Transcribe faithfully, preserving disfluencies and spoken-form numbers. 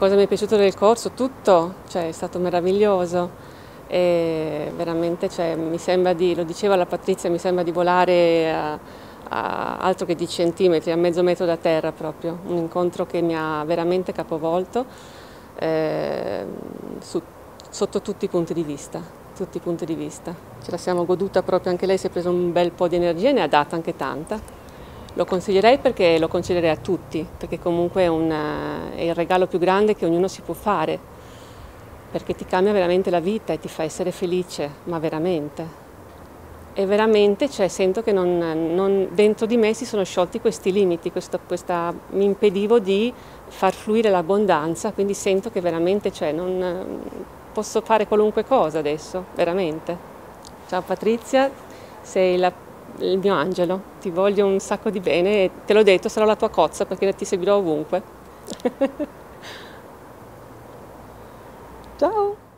cosa mi è piaciuto del corso? Tutto, cioè, è stato meraviglioso. E veramente, cioè, mi sembra di, lo diceva la Patrizia, mi sembra di volare a, a altro che di centimetri, a mezzo metro da terra proprio. Un incontro che mi ha veramente capovolto eh, su, sotto tutti i punti di vista, tutti i punti di vista. Ce la siamo goduta proprio, anche lei si è presa un bel po' di energia e ne ha data anche tanta. Lo consiglierei perché lo consiglierei a tutti, perché comunque è, una, è il regalo più grande che ognuno si può fare, perché ti cambia veramente la vita e ti fa essere felice, ma veramente. E veramente, cioè, sento che non, non, dentro di me si sono sciolti questi limiti, questa, questa, mi impedivo di far fluire l'abbondanza, quindi sento che veramente, cioè, non, posso fare qualunque cosa adesso, veramente. Ciao Patrizia, sei la, il mio angelo, ti voglio un sacco di bene e te l'ho detto, sarò la tua cozza perché ti seguirò ovunque. Ciao!